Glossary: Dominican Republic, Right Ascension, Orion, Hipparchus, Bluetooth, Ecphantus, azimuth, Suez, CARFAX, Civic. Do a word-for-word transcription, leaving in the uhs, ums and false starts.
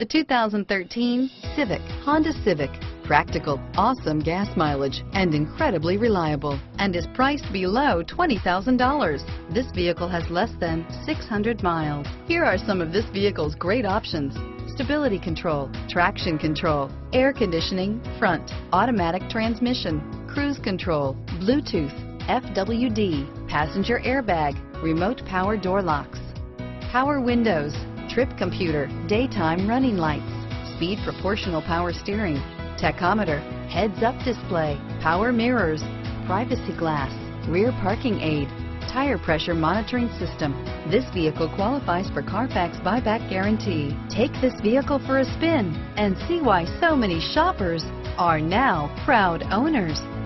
The two thousand thirteen Civic, Honda Civic. Practical, awesome gas mileage, and incredibly reliable, and is priced below twenty thousand dollars. This vehicle has less than six hundred miles. Here are some of this vehicle's great options: stability control, traction control, air conditioning, front, automatic transmission, cruise control, Bluetooth, F W D, passenger airbag, remote power door locks, power windows, trip computer, daytime running lights, speed proportional power steering, tachometer, heads-up display, power mirrors, privacy glass, rear parking aid, tire pressure monitoring system. This vehicle qualifies for Carfax buyback guarantee. Take this vehicle for a spin and see why so many shoppers are now proud owners.